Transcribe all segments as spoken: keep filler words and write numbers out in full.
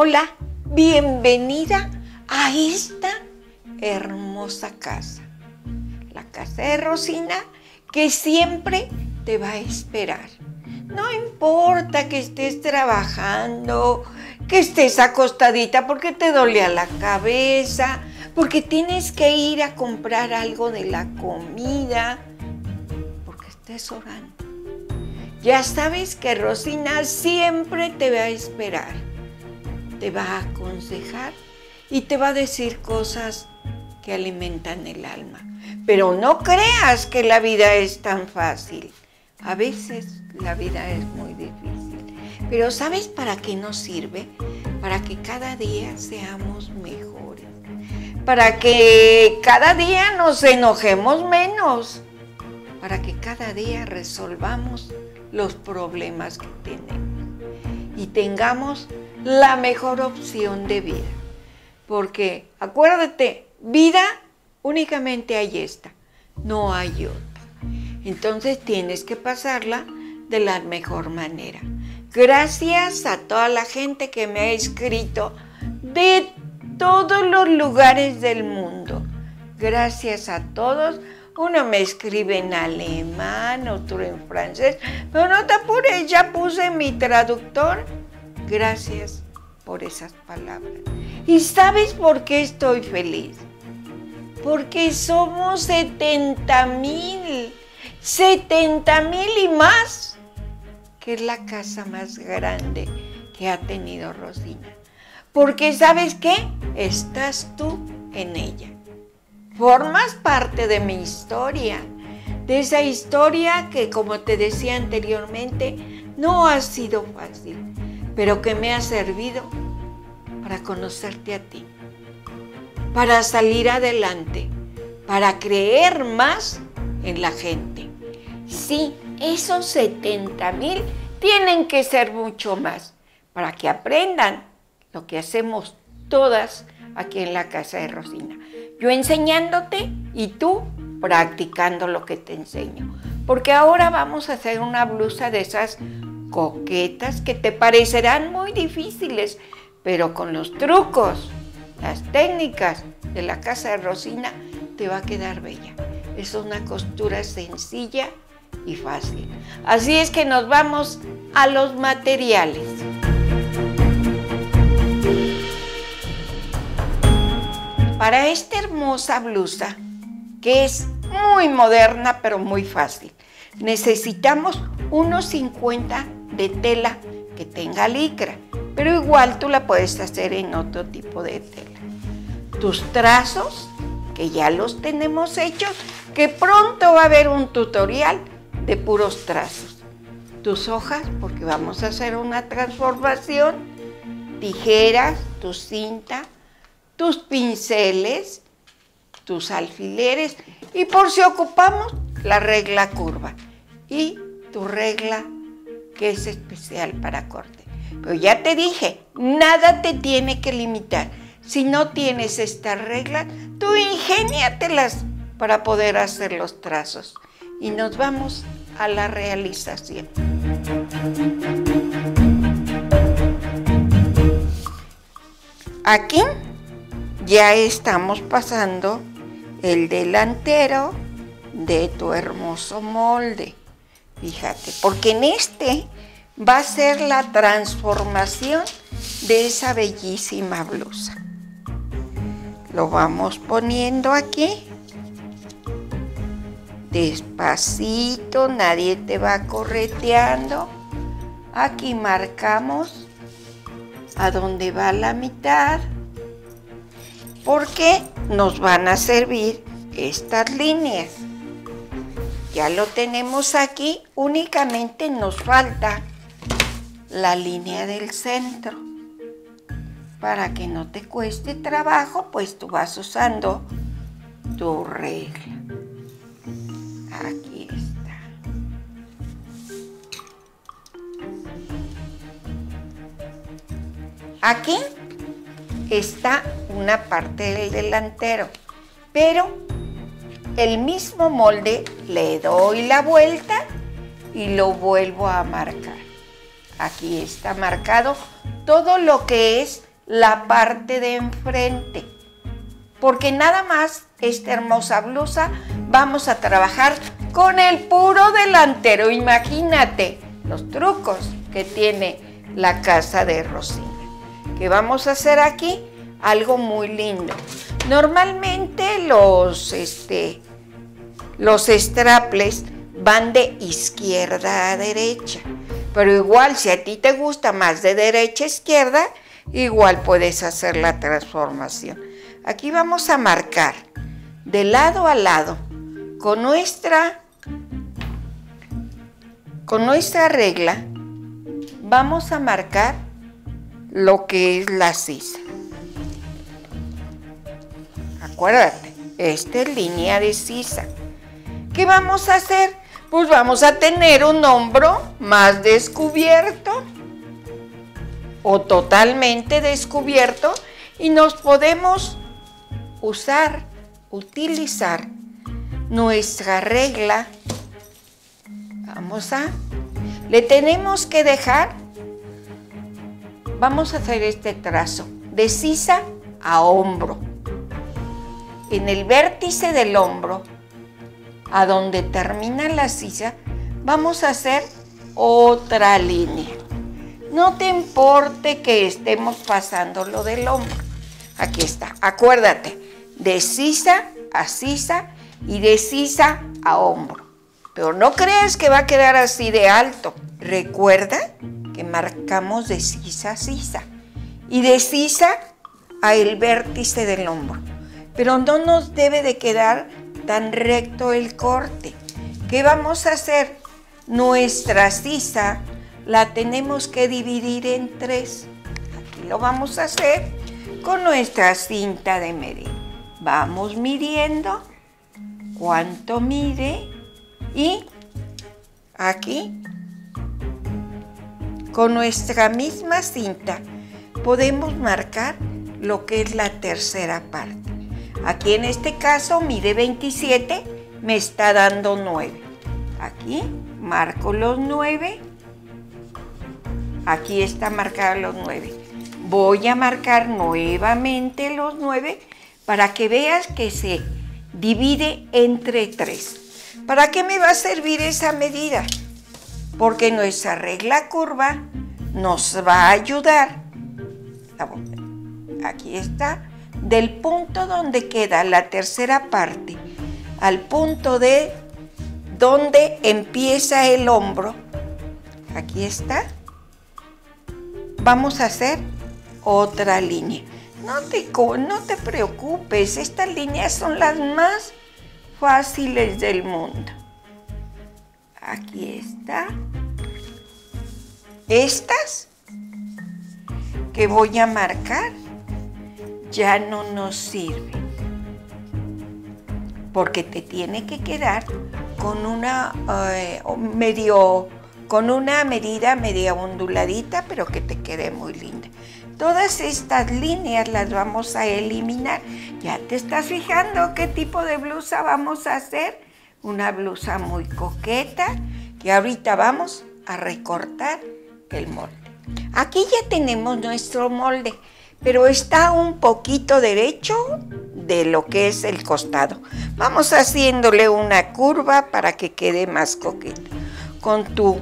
Hola, bienvenida a esta hermosa casa, la casa de Rosina, que siempre te va a esperar. No importa que estés trabajando, que estés acostadita porque te dolía la cabeza, porque tienes que ir a comprar algo de la comida, porque estés orando. Ya sabes que Rosina siempre te va a esperar, te va a aconsejar y te va a decir cosas que alimentan el alma. Pero no creas que la vida es tan fácil. A veces la vida es muy difícil. Pero ¿sabes para qué nos sirve? Para que cada día seamos mejores. Para que cada día nos enojemos menos. Para que cada día resolvamos los problemas que tenemos. Y tengamos la mejor opción de vida. Porque, acuérdate, vida únicamente hay esta, no hay otra. Entonces tienes que pasarla de la mejor manera. Gracias a toda la gente que me ha escrito de todos los lugares del mundo. Gracias a todos. Uno me escribe en alemán, otro en francés. Pero no te apures, ya puse mi traductor. Gracias por esas palabras. ¿Y sabes por qué estoy feliz? Porque somos setenta mil, setenta mil y más, que es la casa más grande que ha tenido Rosina. Porque ¿sabes qué? Estás tú en ella. Formas parte de mi historia, de esa historia que, como te decía anteriormente, no ha sido fácil, pero que me ha servido para conocerte a ti, para salir adelante, para creer más en la gente. Sí, esos setenta mil tienen que ser mucho más para que aprendan lo que hacemos todas aquí en la casa de Rosina. Yo enseñándote y tú practicando lo que te enseño. Porque ahora vamos a hacer una blusa de esas coquetas que te parecerán muy difíciles, pero con los trucos, las técnicas de la casa de Rosina, te va a quedar bella. Es una costura sencilla y fácil. Así es que nos vamos a los materiales. Para esta hermosa blusa, que es muy moderna pero muy fácil, necesitamos unos cincuenta de tela que tenga licra. Pero igual tú la puedes hacer en otro tipo de tela. Tus trazos, que ya los tenemos hechos, que pronto va a haber un tutorial de puros trazos. Tus hojas, porque vamos a hacer una transformación. Tijeras, tu cinta, tus pinceles, tus alfileres. Y por si ocupamos, la regla curva. Y tu regla que es especial para corte. Pero ya te dije, nada te tiene que limitar. Si no tienes estas reglas, tú ingéniatelas para poder hacer los trazos. Y nos vamos a la realización. Aquí ya estamos pasando el delantero de tu hermoso molde. Fíjate, porque en este va a ser la transformación de esa bellísima blusa. Lo vamos poniendo aquí. Despacito, nadie te va correteando. Aquí marcamos a dónde va la mitad, porque nos van a servir estas líneas. Ya lo tenemos aquí, únicamente nos falta la línea del centro. Para que no te cueste trabajo, pues tú vas usando tu regla. Aquí está. Aquí está una parte del delantero, pero el mismo molde le doy la vuelta y lo vuelvo a marcar. Aquí está marcado todo lo que es la parte de enfrente, porque nada más esta hermosa blusa vamos a trabajar con el puro delantero. Imagínate los trucos que tiene la Casa de Rosina, que vamos a hacer aquí algo muy lindo. Normalmente los, este, los straples van de izquierda a derecha, pero igual si a ti te gusta más de derecha a izquierda, igual puedes hacer la transformación. Aquí vamos a marcar de lado a lado con nuestra, con nuestra regla. Vamos a marcar lo que es la sisa. Acuérdate, esta es línea de sisa. ¿Qué vamos a hacer? Pues vamos a tener un hombro más descubierto o totalmente descubierto, y nos podemos usar, utilizar nuestra regla. Vamos a, le tenemos que dejar, vamos a hacer este trazo de sisa a hombro. En el vértice del hombro, a donde termina la sisa, vamos a hacer otra línea. No te importe que estemos pasando lo del hombro. Aquí está. Acuérdate, de sisa a sisa y de sisa a hombro. Pero no creas que va a quedar así de alto. Recuerda que marcamos de sisa a sisa y de sisa al vértice del hombro. Pero no nos debe de quedar tan recto el corte. ¿Qué vamos a hacer? Nuestra sisa la tenemos que dividir en tres. Aquí lo vamos a hacer con nuestra cinta de medir. Vamos midiendo cuánto mide, y aquí con nuestra misma cinta podemos marcar lo que es la tercera parte. Aquí en este caso mide veintisiete, me está dando nueve. Aquí marco los nueve. Aquí está marcado los nueve. Voy a marcar nuevamente los nueve para que veas que se divide entre tres. ¿Para qué me va a servir esa medida? Porque nuestra regla curva nos va a ayudar. Aquí está. Del punto donde queda la tercera parte al punto de donde empieza el hombro. Aquí está. Vamos a hacer otra línea. No te, no te preocupes, estas líneas son las más fáciles del mundo. Aquí está. Estas que voy a marcar ya no nos sirven, porque te tiene que quedar con una, eh, medio... con una medida media onduladita, pero que te quede muy linda. Todas estas líneas las vamos a eliminar. Ya te estás fijando qué tipo de blusa vamos a hacer. Una blusa muy coqueta, que ahorita vamos a recortar el molde. Aquí ya tenemos nuestro molde, pero está un poquito derecho de lo que es el costado. Vamos haciéndole una curva para que quede más coqueta. Con tu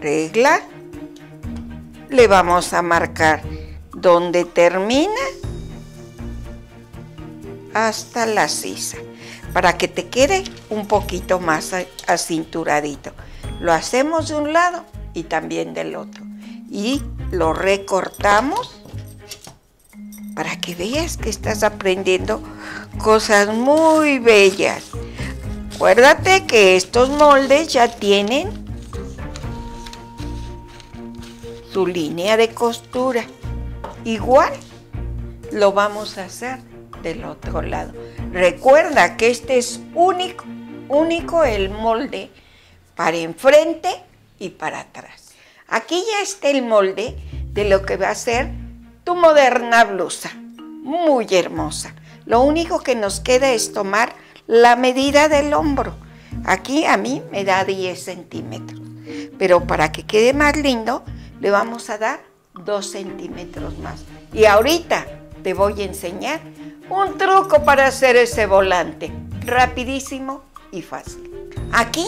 regla le vamos a marcar donde termina hasta la sisa, para que te quede un poquito más acinturadito. Lo hacemos de un lado y también del otro, y lo recortamos para que veas que estás aprendiendo cosas muy bellas. Acuérdate que estos moldes ya tienen su línea de costura. Igual lo vamos a hacer del otro lado. Recuerda que este es único, único el molde para enfrente y para atrás. Aquí ya está el molde de lo que va a ser tu moderna blusa, muy hermosa. Lo único que nos queda es tomar la medida del hombro. Aquí a mí me da diez centímetros, pero para que quede más lindo le vamos a dar dos centímetros más. Y ahorita te voy a enseñar un truco para hacer ese volante, rapidísimo y fácil. Aquí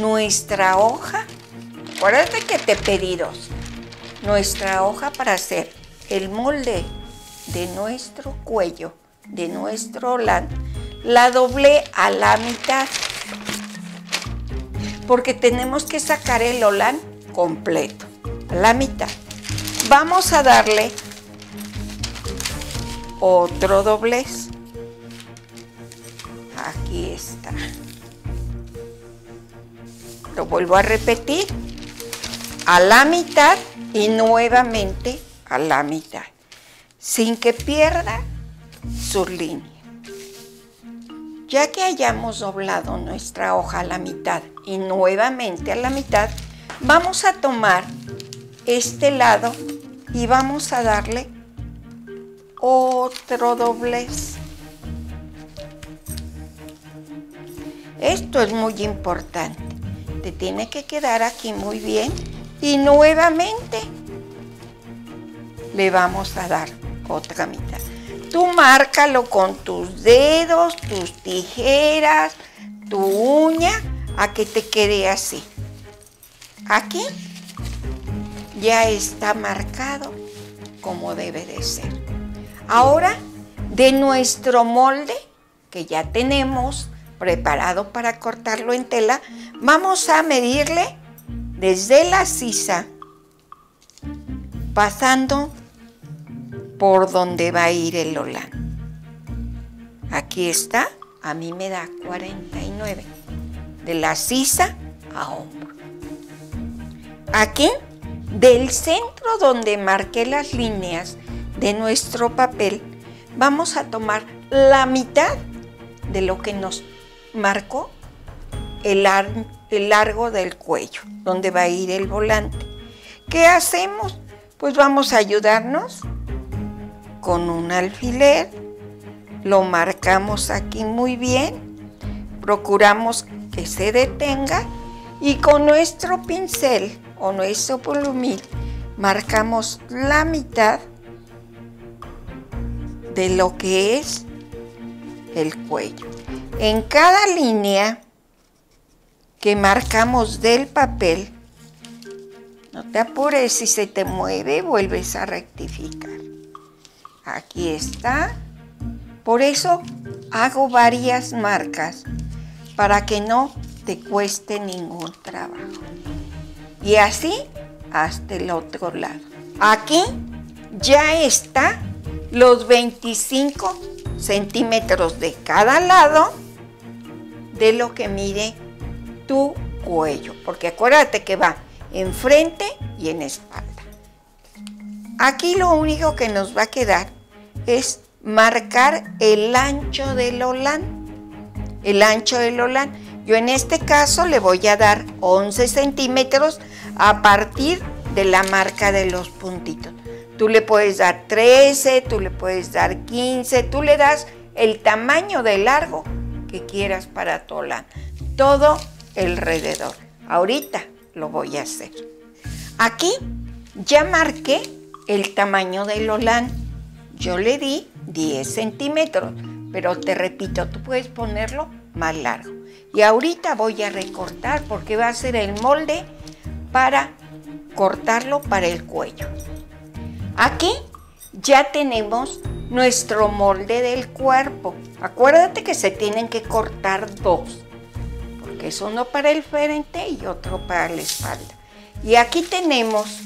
nuestra hoja, acuérdate que te pedí dos, nuestra hoja para hacer el molde de nuestro cuello, de nuestro volante, la doblé a la mitad, porque tenemos que sacar el volante completo, a la mitad. Vamos a darle otro doblez. Aquí está. Lo vuelvo a repetir, a la mitad y nuevamente a la mitad, sin que pierda sus líneas. Ya que hayamos doblado nuestra hoja a la mitad y nuevamente a la mitad, vamos a tomar este lado y vamos a darle otro doblez. Esto es muy importante. Te tiene que quedar aquí muy bien y nuevamente le vamos a dar otra mitad. Tú márcalo con tus dedos, tus tijeras, tu uña, a que te quede así. Aquí ya está marcado como debe de ser. Ahora, de nuestro molde, que ya tenemos preparado para cortarlo en tela, vamos a medirle desde la sisa, pasando por donde va a ir el volante. Aquí está, a mí me da cuarenta y nueve, de la sisa a hombro. Aquí, del centro donde marqué las líneas de nuestro papel, vamos a tomar la mitad de lo que nos marcó el, el largo del cuello, donde va a ir el volante. ¿Qué hacemos? Pues vamos a ayudarnos con un alfiler, lo marcamos aquí muy bien, procuramos que se detenga y con nuestro pincel o nuestro plumil marcamos la mitad de lo que es el cuello. En cada línea que marcamos del papel, no te apures, si se te mueve vuelves a rectificar. Aquí está. Por eso hago varias marcas, para que no te cueste ningún trabajo. Y así hasta el otro lado. Aquí ya está los veinticinco centímetros de cada lado de lo que mide tu cuello, porque acuérdate que va enfrente y en espalda. Aquí lo único que nos va a quedar es marcar el ancho del volante. El ancho del volante. Yo en este caso le voy a dar once centímetros a partir de la marca de los puntitos. Tú le puedes dar trece, tú le puedes dar quince, tú le das el tamaño de largo que quieras para tu volante. Todo alrededor. Ahorita lo voy a hacer. Aquí ya marqué el tamaño del volante. Yo le di diez centímetros, pero te repito, tú puedes ponerlo más largo. Y ahorita voy a recortar porque va a ser el molde para cortarlo para el cuello. Aquí ya tenemos nuestro molde del cuerpo. Acuérdate que se tienen que cortar dos, porque es uno para el frente y otro para la espalda. Y aquí tenemos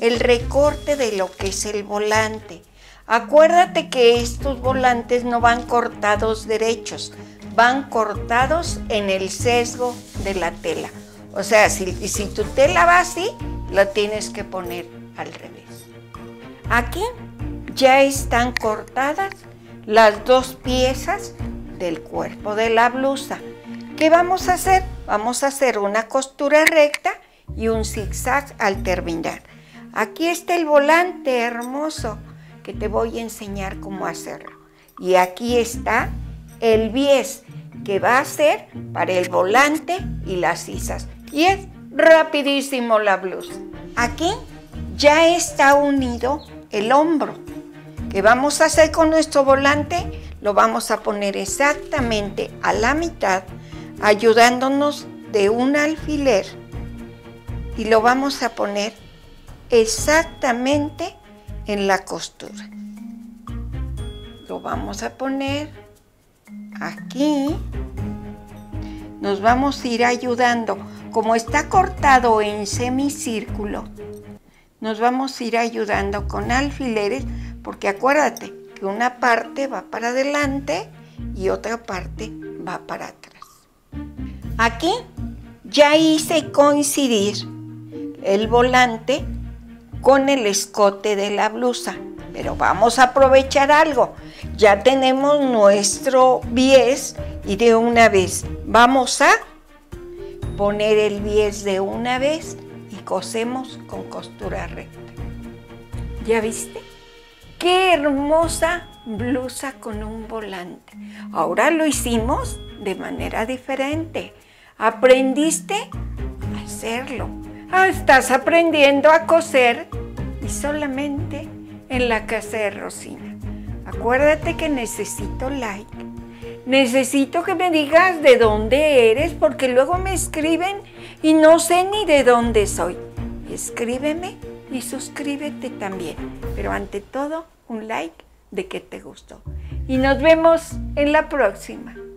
el recorte de lo que es el volante. Acuérdate que estos volantes no van cortados derechos, van cortados en el sesgo de la tela. O sea, si, si tu tela va así, la tienes que poner al revés. Aquí ya están cortadas las dos piezas del cuerpo de la blusa. ¿Qué vamos a hacer? Vamos a hacer una costura recta y un zigzag al terminar. Aquí está el volante hermoso que te voy a enseñar cómo hacerlo. Y aquí está el bies que va a ser para el volante y las sisas. Y es rapidísimo la blusa. Aquí ya está unido el hombro. ¿Qué vamos a hacer con nuestro volante? Lo vamos a poner exactamente a la mitad, ayudándonos de un alfiler, y lo vamos a poner exactamente en la costura. Lo vamos a poner aquí. Nos vamos a ir ayudando. Como está cortado en semicírculo, nos vamos a ir ayudando con alfileres, porque acuérdate que una parte va para adelante y otra parte va para atrás. Aquí ya hice coincidir el volante con el escote de la blusa, pero vamos a aprovechar algo. Ya tenemos nuestro bies y de una vez vamos a poner el bies de una vez y cosemos con costura recta. ¿Ya viste? ¡Qué hermosa blusa con un volante! Ahora lo hicimos de manera diferente. Aprendiste a hacerlo. Ah, estás aprendiendo a coser, y solamente en la casa de Rosina. Acuérdate que necesito like. Necesito que me digas de dónde eres, porque luego me escriben y no sé ni de dónde soy. Escríbeme y suscríbete también. Pero ante todo, un like de que te gustó. Y nos vemos en la próxima.